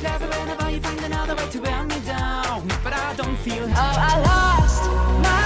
Clever whenever you find another way to wear me down, but I don't feel hurt. Oh, I lost my